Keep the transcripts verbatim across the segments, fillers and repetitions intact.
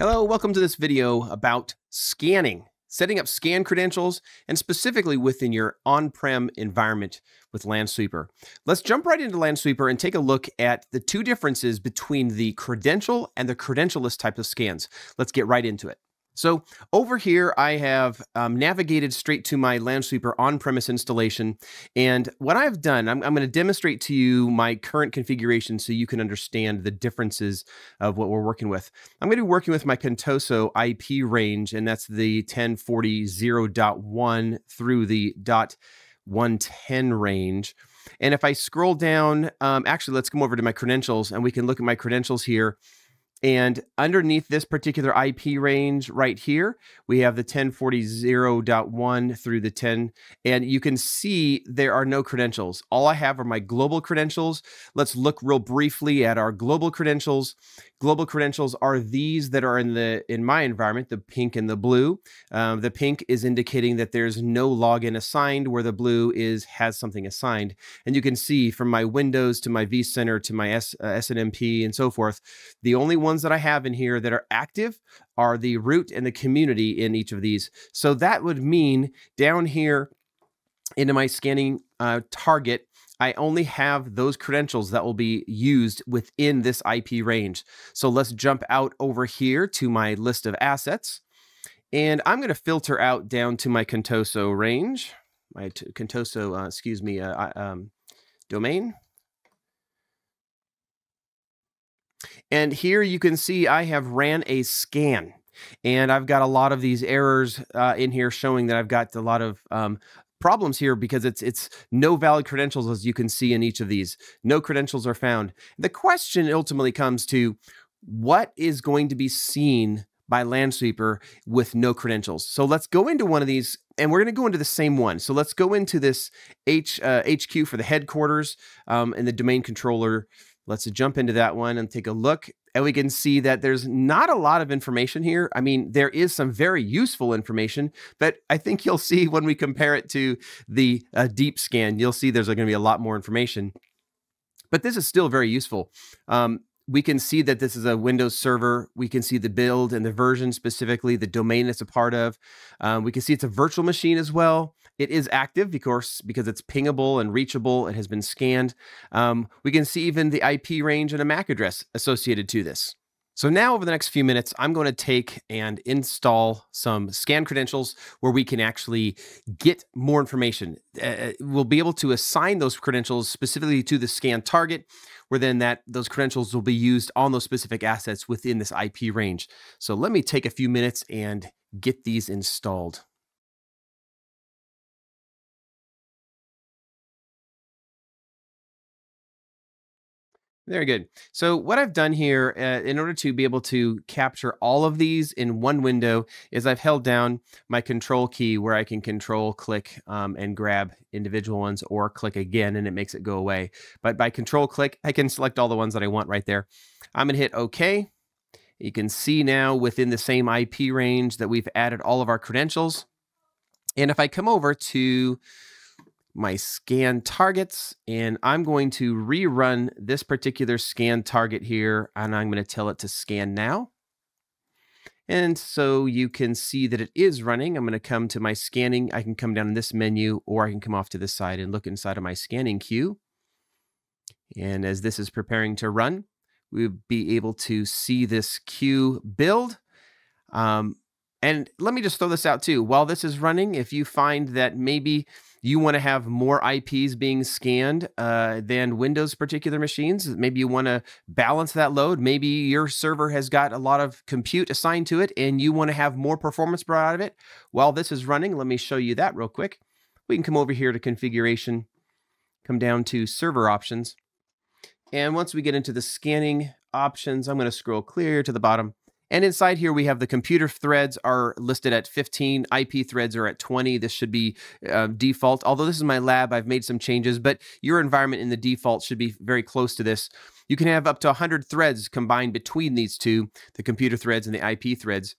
Hello, welcome to this video about scanning, setting up scan credentials, and specifically within your on-prem environment with Lansweeper. Let's jump right into Lansweeper and take a look at the two differences between the credential and the credentialless types of scans. Let's get right into it. So over here, I have um, navigated straight to my Lansweeper on-premise installation. And what I've done, I'm, I'm going to demonstrate to you my current configuration so you can understand the differences of what we're working with. I'm going to be working with my Contoso I P range, and that's the ten forty dot one through the dot one ten range. And if I scroll down, um, actually, let's come over to my credentials, and we can look at my credentials here. And underneath this particular I P range right here, we have the ten forty dot one through the ten, and you can see there are no credentials. All I have are my global credentials. Let's look real briefly at our global credentials. Global credentials are these that are in the in my environment, the pink and the blue. Um, the pink is indicating that there's no login assigned, where the blue is has something assigned. And you can see from my Windows to my vCenter to my S, uh, S N M P and so forth, the only one ones that I have in here that are active are the root and the community in each of these. So that would mean down here into my scanning uh, target, I only have those credentials that will be used within this I P range. So let's jump out over here to my list of assets, and I'm going to filter out down to my Contoso range, my Contoso, uh, excuse me, uh, um, domain. And here you can see I have ran a scan, and I've got a lot of these errors uh, in here showing that I've got a lot of um, problems here because it's it's no valid credentials, as you can see in each of these. No credentials are found. The question ultimately comes to what is going to be seen by Lansweeper with no credentials. So let's go into one of these, and we're going to go into the same one. So let's go into this H, uh, H Q for the headquarters um, and the domain controller. Let's jump into that one and take a look. And we can see that there's not a lot of information here. I mean, there is some very useful information, but I think you'll see when we compare it to the uh, deep scan, you'll see there's going to be a lot more information. But this is still very useful. Um, we can see that this is a Windows server. We can see the build and the version specifically, the domain it's a part of. Um, we can see it's a virtual machine as well. It is active, of course, because it's pingable and reachable. It has been scanned. Um, we can see even the I P range and a MAC address associated to this. So now over the next few minutes, I'm going to take and install some scan credentials where we can actually get more information. Uh, we'll be able to assign those credentials specifically to the scan target, where then that those credentials will be used on those specific assets within this I P range. So let me take a few minutes and get these installed. Very good. So what I've done here, uh, in order to be able to capture all of these in one window, is I've held down my control key, where I can control click um, and grab individual ones, or click again and it makes it go away. But by control click, I can select all the ones that I want right there. I'm going to hit OK. You can see now within the same I P range that we've added all of our credentials. And if I come over to my scan targets, and I'm going to rerun this particular scan target here, and I'm going to tell it to scan now. And so you can see that it is running. I'm going to come to my scanning. I can come down this menu, or I can come off to this side and look inside of my scanning queue. And as this is preparing to run, we'll be able to see this queue build. Um, and let me just throw this out too. While this is running, if you find that maybe you want to have more I Ps being scanned uh, than Windows particular machines. Maybe you want to balance that load. Maybe your server has got a lot of compute assigned to it and you want to have more performance brought out of it. While this is running, let me show you that real quick. We can come over here to configuration, come down to server options. And once we get into the scanning options, I'm going to scroll clear to the bottom. And inside here, we have the computer threads are listed at fifteen, I P threads are at twenty. This should be uh, default. Although this is my lab, I've made some changes, but your environment in the default should be very close to this. You can have up to one hundred threads combined between these two, the computer threads and the I P threads.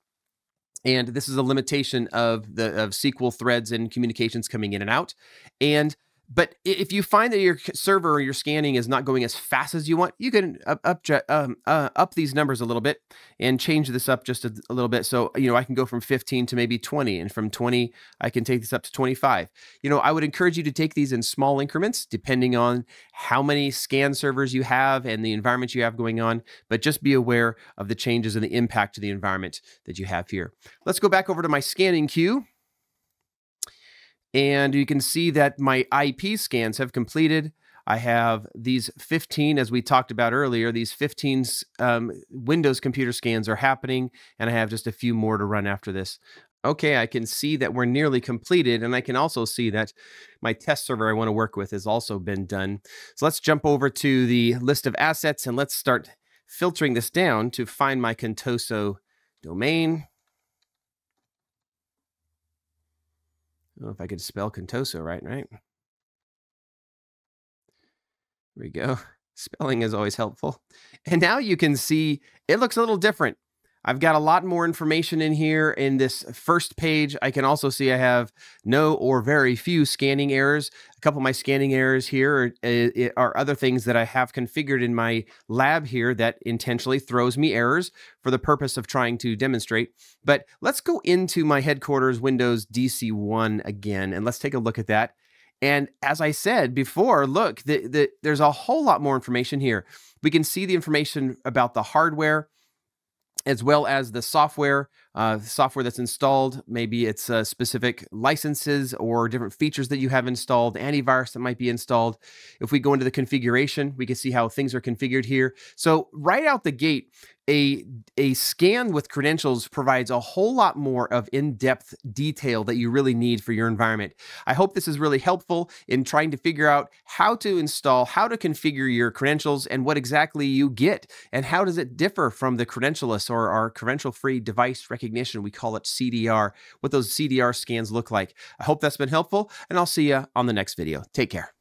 And this is a limitation of the of S Q L threads and communications coming in and out. And But if you find that your server or your scanning is not going as fast as you want, you can up, up, um, uh, up these numbers a little bit and change this up just a, a little bit. So, you know, I can go from fifteen to maybe twenty, and from twenty, I can take this up to twenty-five. You know, I would encourage you to take these in small increments, depending on how many scan servers you have and the environment you have going on, but just be aware of the changes and the impact to the environment that you have here. Let's go back over to my scanning queue. And you can see that my I P scans have completed. I have these fifteen, as we talked about earlier, these fifteen um, Windows computer scans are happening, and I have just a few more to run after this. Okay, I can see that we're nearly completed, and I can also see that my test server I want to work with has also been done. So let's jump over to the list of assets, and let's start filtering this down to find my Contoso domain. I don't know if I could spell Contoso right, right? There we go. Spelling is always helpful. And now you can see it looks a little different. I've got a lot more information in here in this first page. I can also see I have no or very few scanning errors. A couple of my scanning errors here are, are other things that I have configured in my lab here that intentionally throws me errors for the purpose of trying to demonstrate. But let's go into my headquarters Windows D C one again, and let's take a look at that. And as I said before, look, the, the, there's a whole lot more information here. We can see the information about the hardware, as well as the software, uh, software that's installed. Maybe it's uh, specific licenses or different features that you have installed, antivirus that might be installed. If we go into the configuration, we can see how things are configured here. So right out the gate, a, a scan with credentials provides a whole lot more of in-depth detail that you really need for your environment. I hope this is really helpful in trying to figure out how to install, how to configure your credentials, and what exactly you get, and how does it differ from the credentialless or our credential-free device recognition. We call it C D R, what those C D R scans look like. I hope that's been helpful, and I'll see you on the next video. Take care.